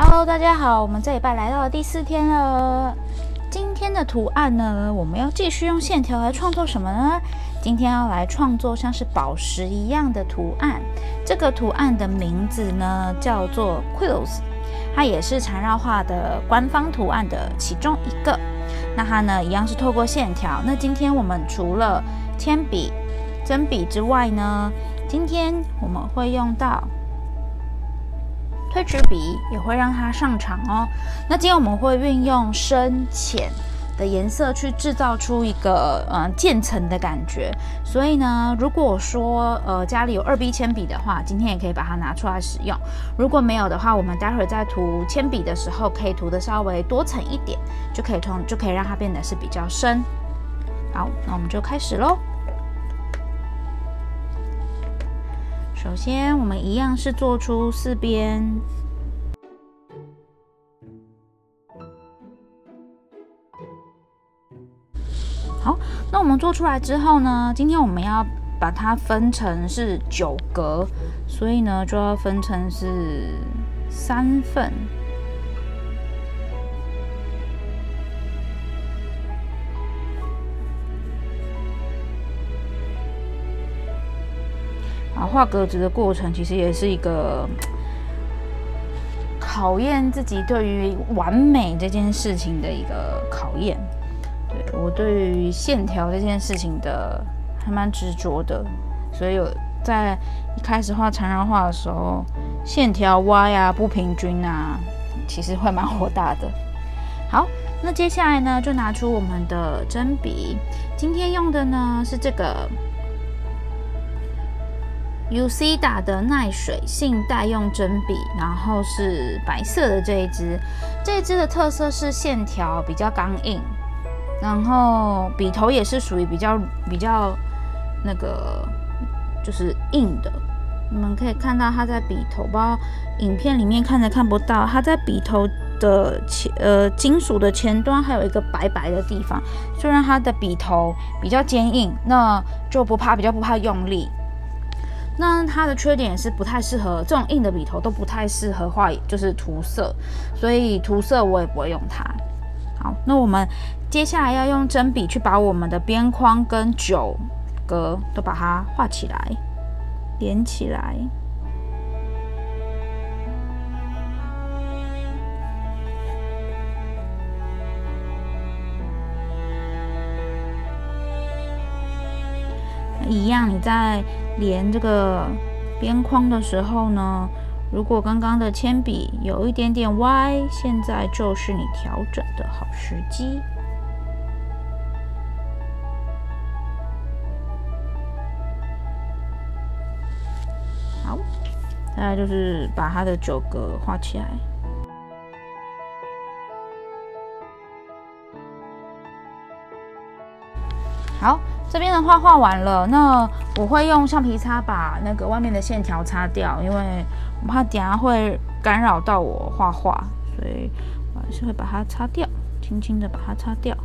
Hello， 大家好，我们这礼拜来到了第4天了。今天的图案呢，我们要继续用线条来创作什么呢？今天要来创作像是宝石一样的图案。这个图案的名字呢叫做 Quiltz， 它也是缠绕画的官方图案的其中一个。那它呢一样是透过线条。那今天我们除了铅笔、针笔之外呢，今天我们会用到 推尺笔，也会让它上场哦。那今天我们会运用深浅的颜色去制造出一个渐层的感觉。所以呢，如果说家里有2B 铅笔的话，今天也可以把它拿出来使用。如果没有的话，我们待会在涂铅笔的时候，可以涂的稍微多层一点，就可以让它变得是比较深。好，那我们就开始喽。 首先，我们一样是做出4边，好，那我们做出来之后呢，今天我们要把它分成是9格，所以呢就要分成是3份。画格子的过程其实也是一个考验自己对于完美这件事情的一个考验。对，我对于线条这件事情的还蛮执着的，所以有在一开始画缠绕画的时候，线条歪啊、不平均啊，其实会蛮火大的。好，那接下来呢，就拿出我们的针笔，今天用的呢是这个 Usida 的耐水性代用针笔，然后是白色的这一支。这一支的特色是线条比较刚硬，然后笔头也是属于比较那个就是硬的。你们可以看到它在笔头，不知道影片里面看不到，它在笔头的金属的前端还有一个白白的地方。虽然它的笔头比较坚硬，那就比较不怕用力。 那它的缺点也是不太适合这种硬的笔头，都不太适合画，就是涂色，所以涂色我也不会用它。好，那我们接下来要用针笔去把我们的边框跟9格都把它画起来，连起来。一样，你在 连这个边框的时候呢，如果刚刚的铅笔有一点点歪，现在就是你调整的好时机。好，再来就是把它的9格画起来。 好，这边的话画完了，那我会用橡皮擦把那个外面的线条擦掉，因为我怕等下会干扰到我画画，所以我还是会把它擦掉，轻轻的把它擦掉。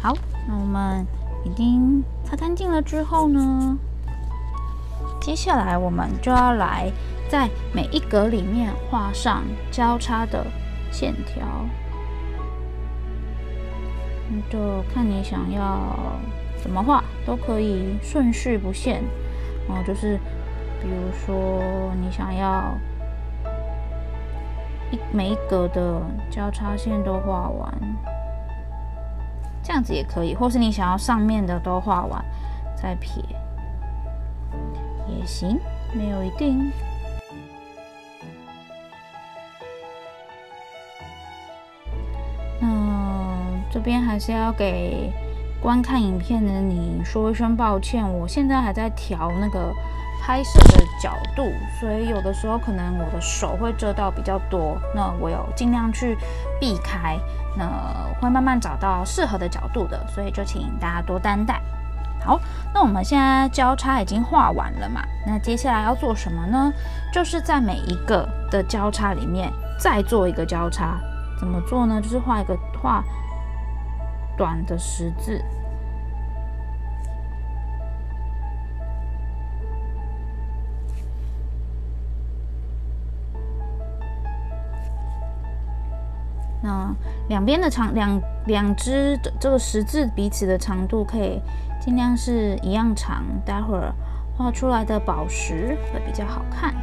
好，那我们已经擦干净了之后呢，接下来我们就要来在每一格里面画上交叉的线条。 就看你想要怎么画，都可以顺序不限哦。就是比如说，你想要每一格的交叉线都画完，这样子也可以；或是你想要上面的都画完再撇也行，没有一定。 这边还是要给观看影片的你说一声抱歉，我现在还在调那个拍摄的角度，所以有的时候可能我的手会遮到比较多，那我有尽量去避开，那会慢慢找到适合的角度的，所以就请大家多担待。好，那我们现在交叉已经画完了嘛，那接下来要做什么呢？就是在每一个的交叉里面再做一个交叉，怎么做呢？就是画短的十字，那两边的长两只这个十字彼此的长度可以尽量是一样长，待会儿画出来的宝石会比较好看。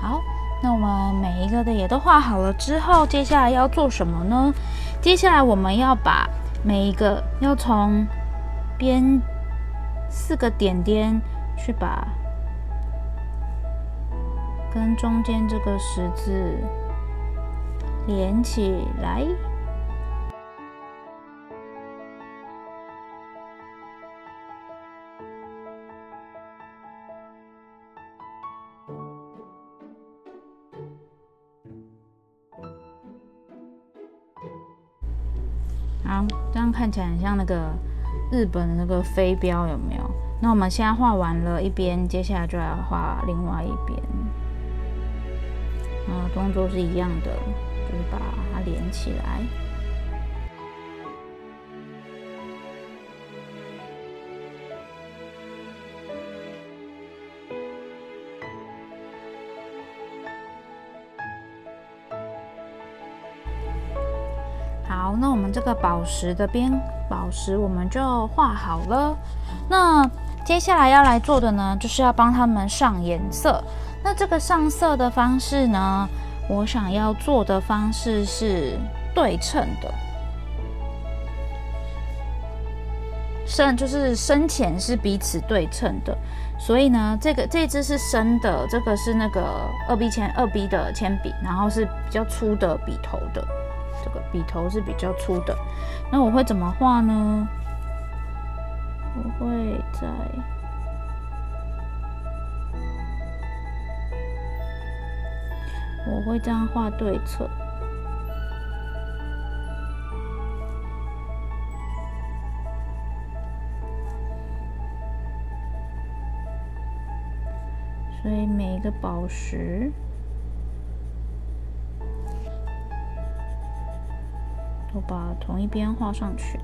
好，那我们每一个的也都画好了之后，接下来要做什么呢？接下来我们要把每一个要从边4个点点去把跟中间这个十字连起来。好，这样看起来很像那个日本的那个飞镖，有没有？那我们现在画完了一边，接下来就来画另外一边。然后动作是一样的，就是把它连起来。好，那我们这个宝石的边宝石我们就画好了。那接下来要来做的呢，就是要帮他们上颜色。那这个上色的方式呢，我想要做的方式是对称的，就是深浅是彼此对称的。所以呢，这支是深的，这个是那个2B的铅笔，然后是比较粗的笔头的。这个笔头是比较粗的，那我会怎么画呢？我会在我会这样画对侧，所以每一个宝石我把同一边画上去。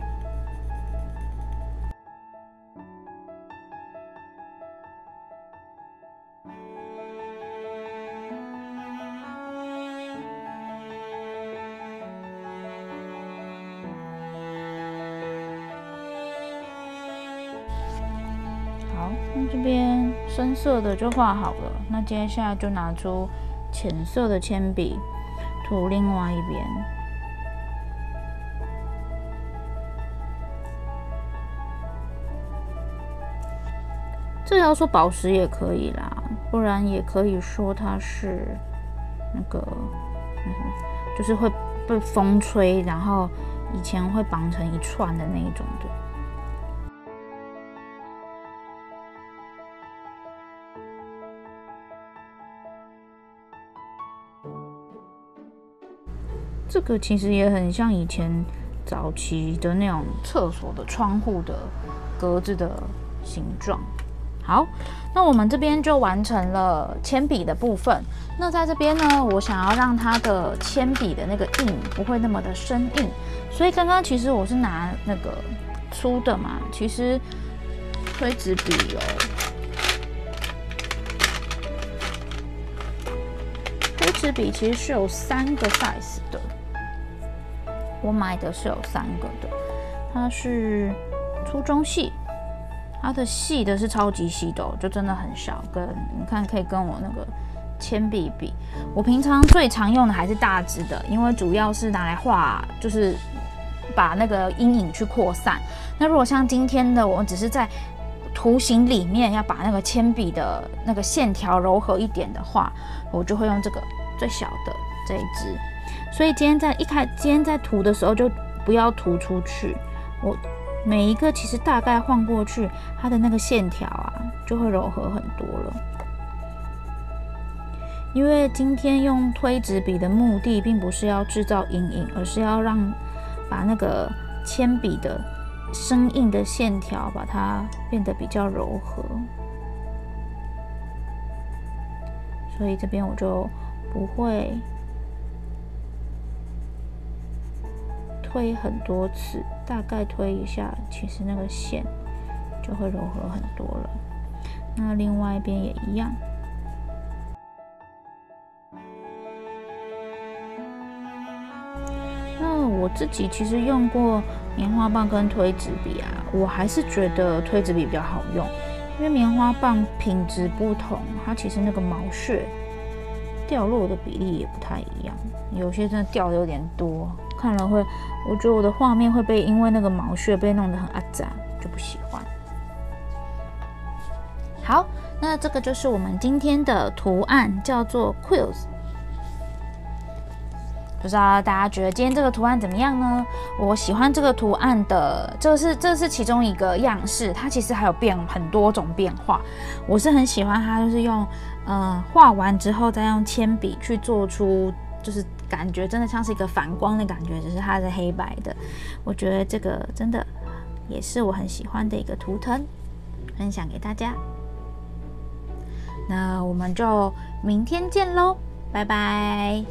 好，那这边深色的就画好了。那接下来就拿出浅色的铅笔涂另外一边。这要说宝石也可以啦，不然也可以说它是那个，就是会被风吹，然后以前会绑成一串的那一种的。这个其实也很像以前早期的那种厕所的窗户的格子的形状。好，那我们这边就完成了铅笔的部分。那在这边呢，我想要让它的铅笔的那个印不会那么的生硬，所以刚刚其实我是拿那个粗的嘛，其实吹纸笔哦，吹纸笔其实是有3个 size 的，我买的是有3个的，它是粗中细。它的细的是超级细的，就真的很小，跟你看可以跟我那个铅笔比。我平常最常用的还是大支的，因为主要是拿来画，就是把那个阴影去扩散。那如果像今天的，我只是在图形里面要把那个铅笔的那个线条柔和一点的话，我就会用这个最小的这一支。所以今天在涂的时候就不要涂出去。我每一个其实大概晃过去，它的那个线条啊就会柔和很多了。因为今天用推纸笔的目的并不是要制造阴影，而是要把那个铅笔的生硬的线条把它变得比较柔和。所以这边我就不会推很多次，大概推一下，其实那个线就会柔和很多了。那另外一边也一样。 我自己其实用过棉花棒跟推纸笔啊，我还是觉得推纸笔比较好用，因为棉花棒品质不同，它其实那个毛屑掉落的比例也不太一样，有些真的掉的有点多，看了会，我觉得我的画面会被因为那个毛屑被弄得很阿杂，就不喜欢。好，那这个就是我们今天的图案，叫做 Quiltz。 不知道大家觉得今天这个图案怎么样呢？我喜欢这个图案的，这是其中一个样式，它其实还有很多种变化。我是很喜欢它，就是用画完之后再用铅笔去做出，就是感觉真的像是一个反光的感觉，只是它是黑白的。我觉得这个真的也是我很喜欢的一个图腾，分享给大家。那我们就明天见喽，拜拜。